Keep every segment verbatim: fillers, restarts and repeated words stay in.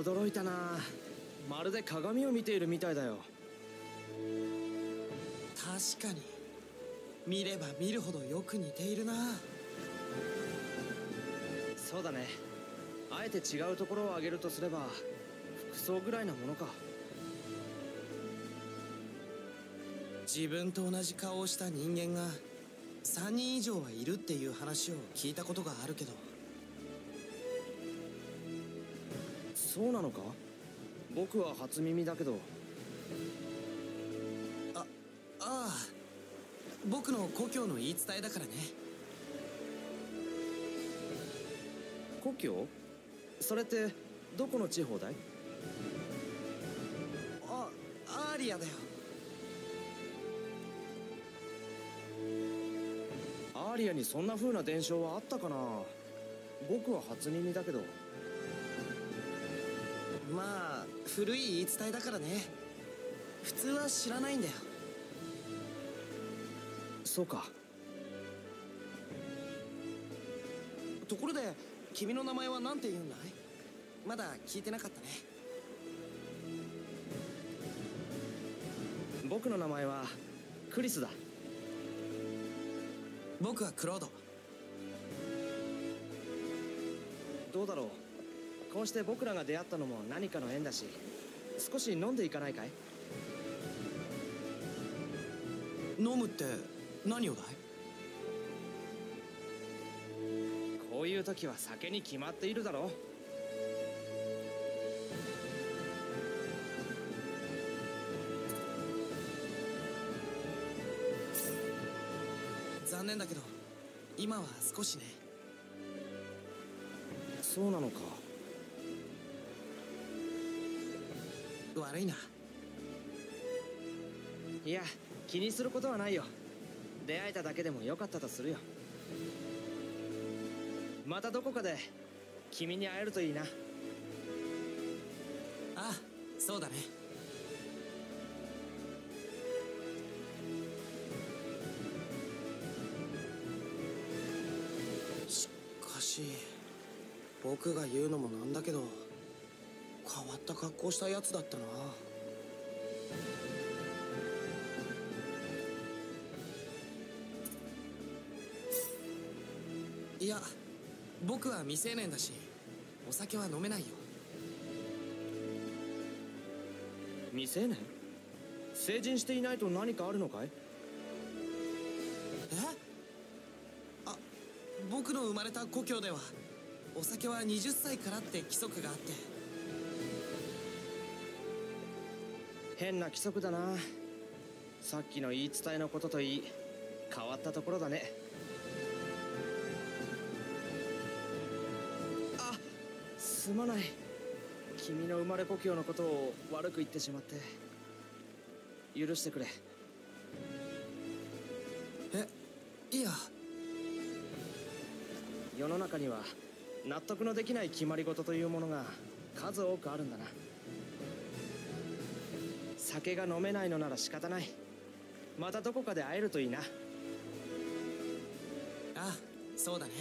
驚いたな。まるで鏡を見ているみたいだよ。確かに見れば見るほどよく似ているな。そうだね。あえて違うところを挙げるとすれば服装ぐらいなものか。自分と同じ顔をした人間がさんにん以上はいるっていう話を聞いたことがあるけど。そうなのか。僕は初耳だけど。あああ僕の故郷の言い伝えだからね。故郷？それってどこの地方だい？あアーリアだよ。アーリアにそんな風な伝承はあったかな。僕は初耳だけど。まあ古い言い伝えだからね。普通は知らないんだよ。そうか。ところで君の名前は何て言うんだい？まだ聞いてなかったね。僕の名前はクリスだ。僕はクロード。どうだろう。こうして僕らが出会ったのも何かの縁だし、少し飲んでいかないかい？飲むって何をだい？こういう時は酒に決まっているだろう。残念だけど今は少しね。そうなのか。悪いな。いや気にすることはないよ。出会えただけでもよかったとするよ。またどこかで君に会えるといいな。ああそうだね。しかし僕が言うのもなんだけど、変わった格好したやつだったな。いや僕は未成年だしお酒は飲めないよ。未成年？成人していないと何かあるのかい？え？あ、僕の生まれた故郷ではお酒ははたちからって規則があって。変な規則だな。さっきの言い伝えのことといい変わったところだね。すまない。君の生まれ故郷のことを悪く言ってしまって許してくれ。え、いや世の中には納得のできない決まり事というものが数多くあるんだな。酒が飲めないのなら仕方ない。またどこかで会えるといいな。ああ、そうだね。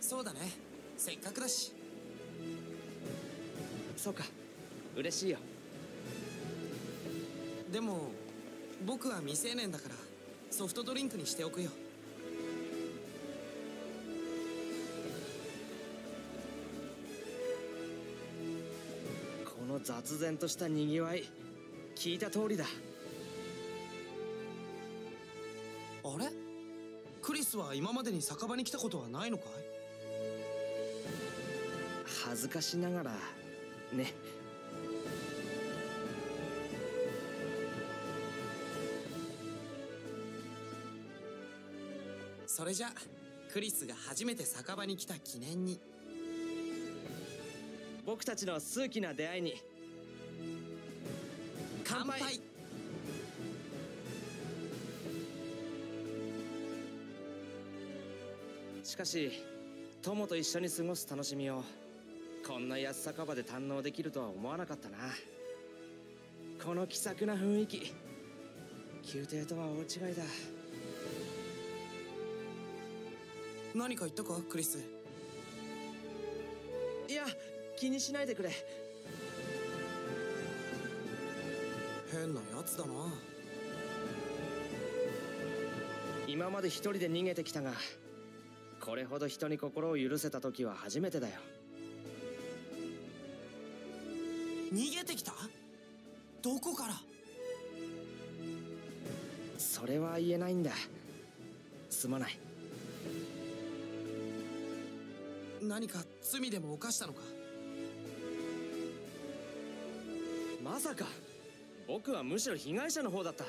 そうだね。せっかくだし。そうか嬉しいよ。でも僕は未成年だからソフトドリンクにしておくよ。この雑然としたにぎわい聞いた通りだ。あれクリスは今までに酒場に来たことはないのかい？恥ずかしながらね。それじゃクリスが初めて酒場に来た記念に僕たちの数奇な出会いに乾杯！乾杯！しかし友と一緒に過ごす楽しみをこんな安酒場で堪能できるとは思わなかったな。この気さくな雰囲気、宮廷とは大違いだ。何か言ったか、クリス？いや、気にしないでくれ。変なやつだな。今まで一人で逃げてきたが、これほど人に心を許せた時は初めてだよ。逃げてきた？どこから？それは言えないんだ。すまない。何か罪でも犯したのか？まさか。僕はむしろ被害者の方だった。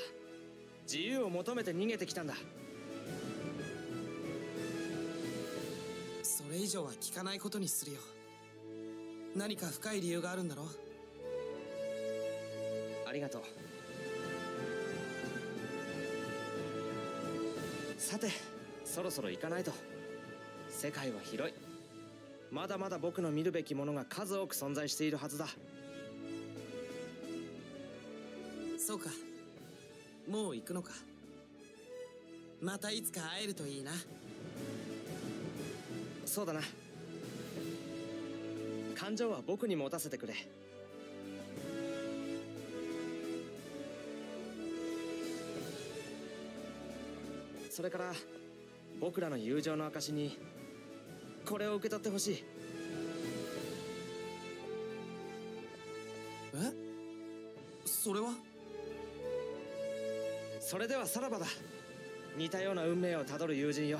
自由を求めて逃げてきたんだ。それ以上は聞かないことにするよ。何か深い理由があるんだろ？ありがとう。さて、そろそろ行かないと。世界は広い。まだまだ僕の見るべきものが数多く存在しているはずだ。そうか、もう行くのか。またいつか会えるといいな。そうだな。感情は僕に持たせてくれ。それから僕らの友情の証にこれを受け取ってほしい。え？それは？それではさらばだ。似たような運命をたどる友人よ。